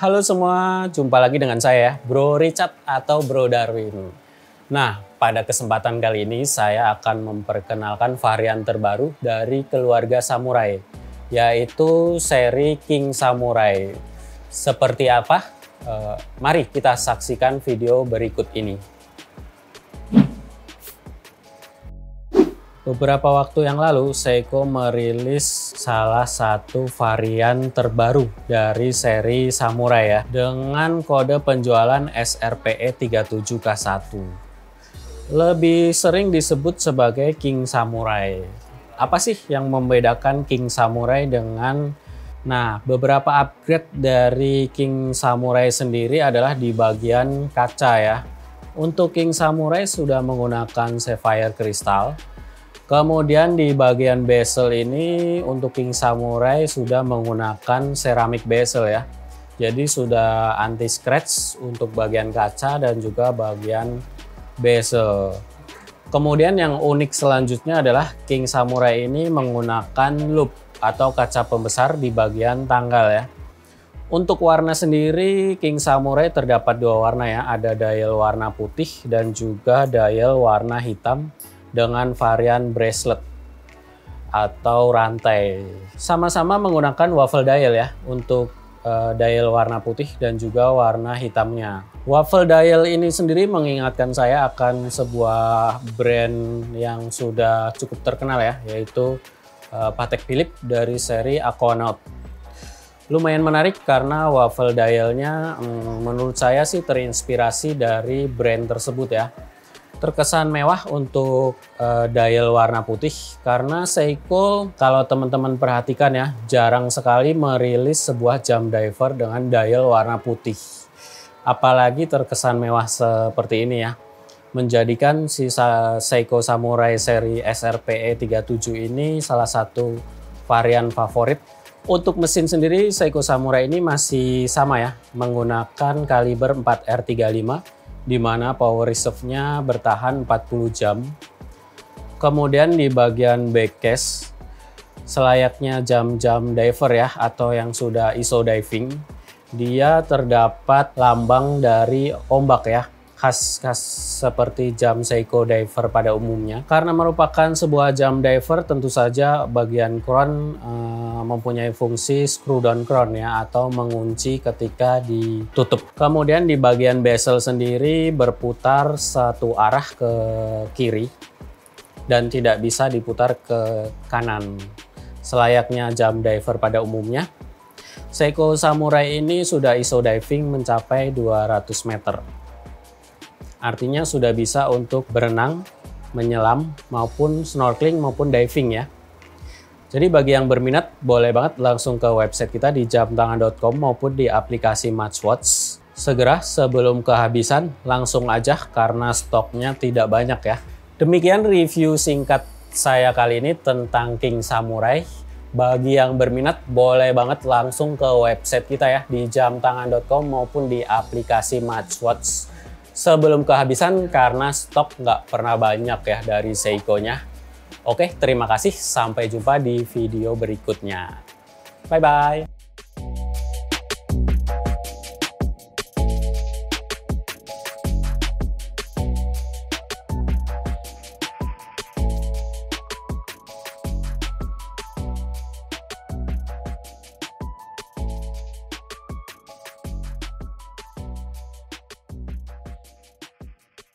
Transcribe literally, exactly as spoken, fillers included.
Halo semua, jumpa lagi dengan saya Bro Richard atau Bro Darwin. Nah, pada kesempatan kali ini saya akan memperkenalkan varian terbaru dari keluarga Samurai, yaitu seri King Samurai. Seperti apa? Eh, mari kita saksikan video berikut ini. Beberapa waktu yang lalu, Seiko merilis salah satu varian terbaru dari seri Samurai ya, dengan kode penjualan S R P E tiga tujuh K satu. Lebih sering disebut sebagai King Samurai. Apa sih yang membedakan King Samurai dengan... Nah, beberapa upgrade dari King Samurai sendiri adalah di bagian kaca ya. Untuk King Samurai sudah menggunakan Sapphire Crystal. Kemudian di bagian bezel ini untuk King Samurai sudah menggunakan ceramic bezel ya. Jadi sudah anti scratch untuk bagian kaca dan juga bagian bezel. Kemudian yang unik selanjutnya adalah King Samurai ini menggunakan loop atau kaca pembesar di bagian tanggal ya. Untuk warna sendiri King Samurai terdapat dua warna ya. Ada dial warna putih dan juga dial warna hitam. Dengan varian bracelet atau rantai. Sama-sama menggunakan waffle dial ya untuk uh, dial warna putih dan juga warna hitamnya. Waffle dial ini sendiri mengingatkan saya akan sebuah brand yang sudah cukup terkenal ya, yaitu uh, Patek Philippe dari seri Aquanaut. Lumayan menarik karena waffle dialnya mm, menurut saya sih terinspirasi dari brand tersebut ya. Terkesan mewah untuk uh, dial warna putih karena Seiko kalau teman-teman perhatikan ya jarang sekali merilis sebuah jam diver dengan dial warna putih. Apalagi terkesan mewah seperti ini ya. Menjadikan sisa Seiko Samurai seri S R P E tiga tujuh ini salah satu varian favorit. Untuk mesin sendiri Seiko Samurai ini masih sama ya, menggunakan kaliber empat R tiga puluh lima. Di mana power reserve-nya bertahan empat puluh jam. Kemudian di bagian back case, selayaknya jam-jam diver ya, atau yang sudah I S O diving, dia terdapat lambang dari ombak ya, khas-khas seperti jam Seiko diver pada umumnya. Karena merupakan sebuah jam diver, tentu saja bagian crown e, mempunyai fungsi screw down crown ya, atau mengunci ketika ditutup. Kemudian di bagian bezel sendiri berputar satu arah ke kiri dan tidak bisa diputar ke kanan. Selayaknya jam diver pada umumnya, Seiko Samurai ini sudah I S O diving mencapai dua ratus meter. Artinya sudah bisa untuk berenang, menyelam, maupun snorkeling, maupun diving ya. Jadi bagi yang berminat, boleh banget langsung ke website kita di jam tangan dot com maupun di aplikasi Matchwatch. Segera sebelum kehabisan, langsung aja karena stoknya tidak banyak ya. Demikian review singkat saya kali ini tentang King Samurai. Bagi yang berminat, boleh banget langsung ke website kita ya di jam tangan dot com maupun di aplikasi Matchwatch. Sebelum kehabisan karena stok nggak pernah banyak ya dari Seiko-nya. Oke, terima kasih. Sampai jumpa di video berikutnya. Bye-bye.